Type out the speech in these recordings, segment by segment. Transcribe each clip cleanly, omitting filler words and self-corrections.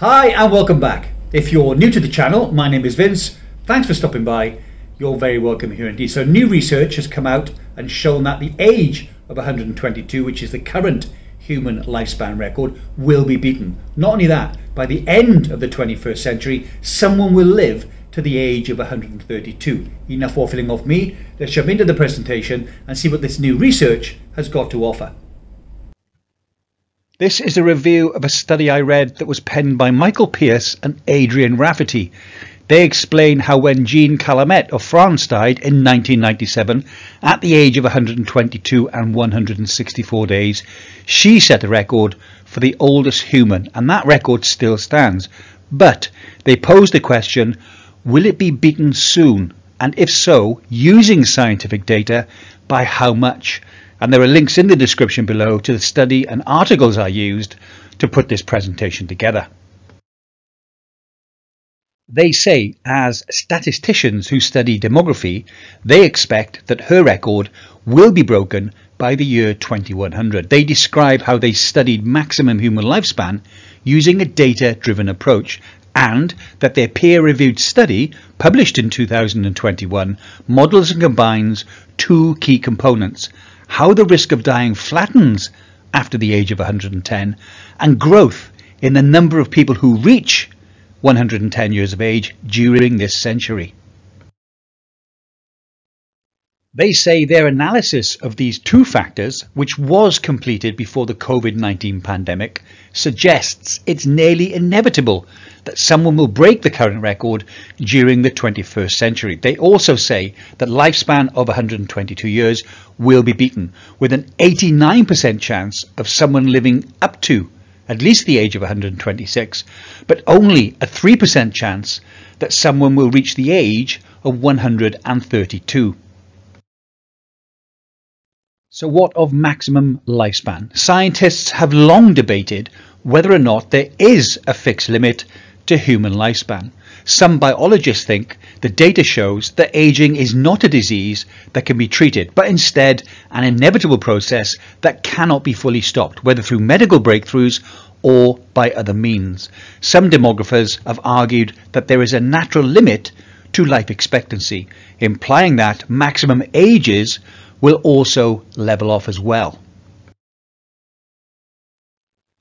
Hi and welcome back. If you're new to the channel, my name is Vince. Thanks for stopping by. You're very welcome here indeed. So new research has come out and shown that the age of 122, which is the current human lifespan record, will be beaten. Not only that, by the end of the 21st century, someone will live to the age of 132. Enough waffling off me, let's jump into the presentation and see what this new research has got to offer. This is a review of a study I read that was penned by Michael Pearce and Adrian Raftery. They explain how when Jeanne Calment of France died in 1997 at the age of 122 and 164 days, she set a record for the oldest human, and that record still stands. But they posed the question, will it be beaten soon? And if so, using scientific data, by how much? And there are links in the description below to the study and articles I used to put this presentation together. They say, as statisticians who study demography, they expect that her record will be broken by the year 2100. They describe how they studied maximum human lifespan using a data-driven approach, and that their peer-reviewed study, published in 2021, models and combines two key components: how the risk of dying flattens after the age of 110, and growth in the number of people who reach 110 years of age during this century. They say their analysis of these two factors, which was completed before the COVID-19 pandemic, suggests it's nearly inevitable that someone will break the current record during the 21st century. They also say that lifespan of 122 years will be beaten, with an 89% chance of someone living up to at least the age of 126, but only a 3% chance that someone will reach the age of 132. So what of maximum lifespan? Scientists have long debated whether or not there is a fixed limit to human lifespan. Some biologists think the data shows that aging is not a disease that can be treated, but instead an inevitable process that cannot be fully stopped, whether through medical breakthroughs or by other means. Some demographers have argued that there is a natural limit to life expectancy, implying that maximum ages will also level off as well.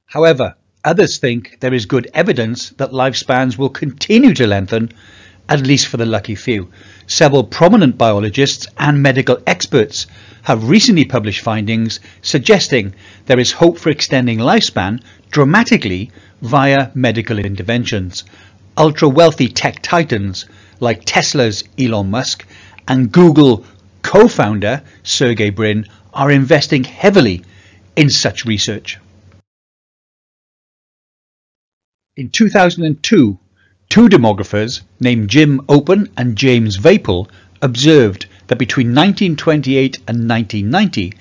However, others think there is good evidence that lifespans will continue to lengthen, at least for the lucky few. Several prominent biologists and medical experts have recently published findings suggesting there is hope for extending lifespan dramatically via medical interventions. Ultra-wealthy tech titans like Tesla's Elon Musk and Google co-founder Sergey Brin are investing heavily in such research. In 2002, two demographers named Jim Open and James Vapel observed that between 1928 and 1990,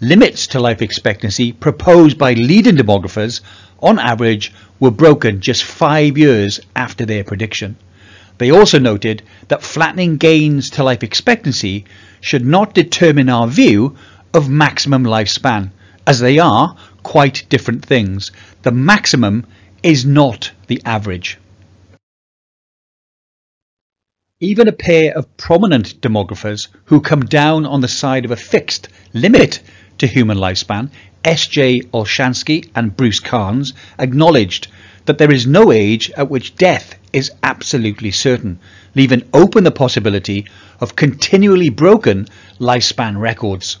limits to life expectancy proposed by leading demographers on average were broken just 5 years after their prediction. They also noted that flattening gains to life expectancy should not determine our view of maximum lifespan, as they are quite different things. The maximum is not the average. Even a pair of prominent demographers who come down on the side of a fixed limit to human lifespan, S.J. Olshansky and Bruce Carnes, acknowledged that there is no age at which death is absolutely certain, leaving open the possibility of continually broken lifespan records.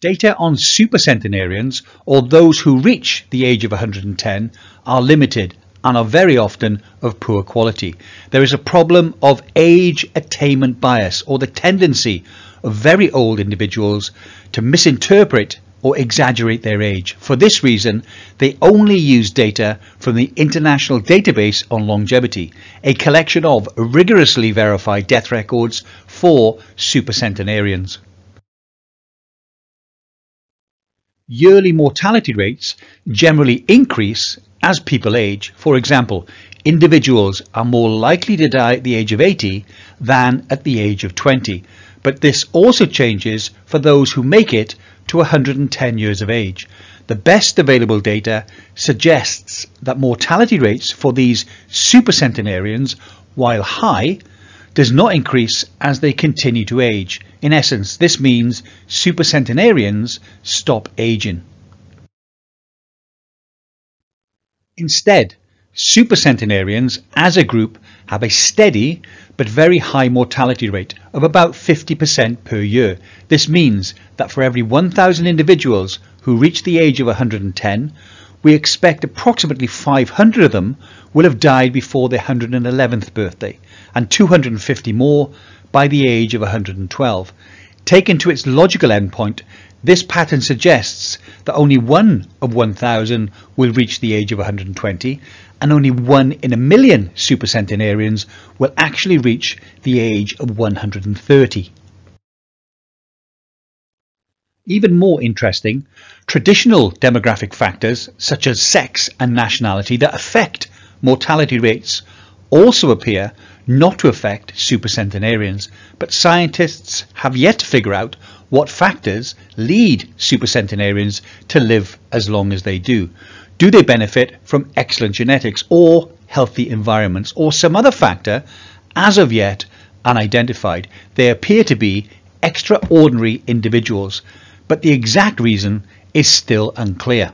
Data on supercentenarians, or those who reach the age of 110, are limited and are very often of poor quality. There is a problem of age attainment bias, or the tendency of very old individuals to misinterpret or exaggerate their age. For this reason, they only use data from the International Database on Longevity, a collection of rigorously verified death records for supercentenarians. Yearly mortality rates generally increase as people age. For example, individuals are more likely to die at the age of 80 than at the age of 20. But this also changes for those who make it to 110 years of age. the best available data suggests that mortality rates for these supercentenarians, while high, does not increase as they continue to age. In essence, this means supercentenarians stop aging. Instead, supercentenarians as a group have a steady but very high mortality rate of about 50% per year. This means that for every 1,000 individuals who reach the age of 110, we expect approximately 500 of them will have died before their 111th birthday, and 250 more by the age of 112. Taken to its logical endpoint, this pattern suggests that only one of 1,000 will reach the age of 120, and only one in a million supercentenarians will actually reach the age of 130. Even more interesting, traditional demographic factors such as sex and nationality that affect mortality rates also appear not to affect supercentenarians, but scientists have yet to figure out what factors lead supercentenarians to live as long as they do. Do they benefit from excellent genetics or healthy environments or some other factor as of yet unidentified? They appear to be extraordinary individuals, but the exact reason is still unclear.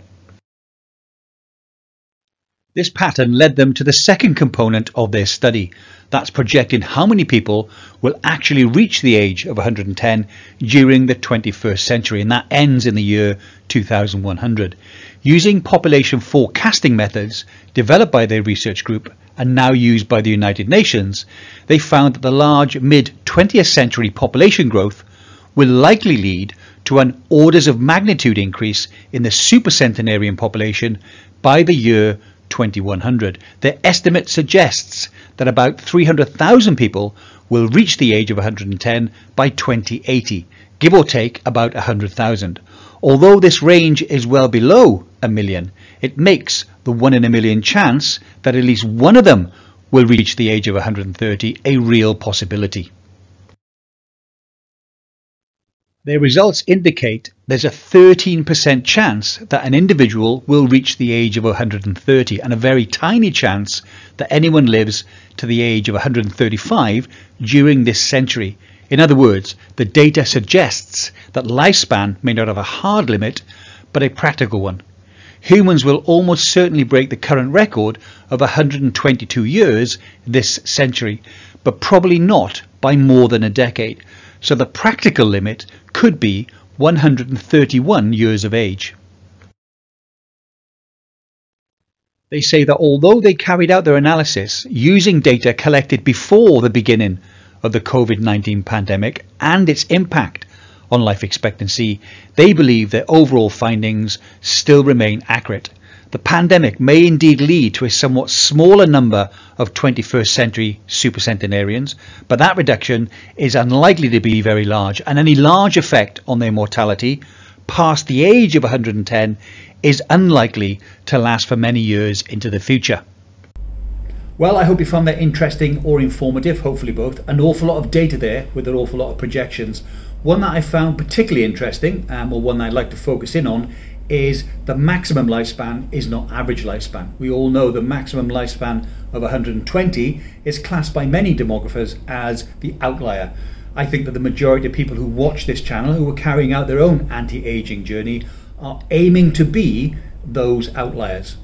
This pattern led them to the second component of their study, that's projecting how many people will actually reach the age of 110 during the 21st century, and that ends in the year 2100. Using population forecasting methods developed by their research group and now used by the United Nations, they found that the large mid-20th century population growth will likely lead to an orders of magnitude increase in the supercentenarian population by the year 2100. Their estimate suggests that about 300,000 people will reach the age of 110 by 2080, give or take about 100,000. Although this range is well below a million, it makes the 1 in a million chance that at least one of them will reach the age of 130 a real possibility. Their results indicate there's a 13% chance that an individual will reach the age of 130 and a very tiny chance that anyone lives to the age of 135 during this century. In other words, the data suggests that lifespan may not have a hard limit, but a practical one. Humans will almost certainly break the current record of 122 years this century, but probably not by more than a decade. So the practical limit could be 131 years of age. They say that although they carried out their analysis using data collected before the beginning of the COVID-19 pandemic and its impact on life expectancy, they believe their overall findings still remain accurate. The pandemic may indeed lead to a somewhat smaller number of 21st century supercentenarians, but that reduction is unlikely to be very large, and any large effect on their mortality past the age of 110 is unlikely to last for many years into the future. Well, I hope you found that interesting or informative, hopefully both. An awful lot of data there with an awful lot of projections. One that I found particularly interesting, or one that I'd like to focus in on, is the maximum lifespan is not average lifespan. We all know the maximum lifespan of 120 is classed by many demographers as the outlier. I think that the majority of people who watch this channel, who are carrying out their own anti-aging journey, are aiming to be those outliers.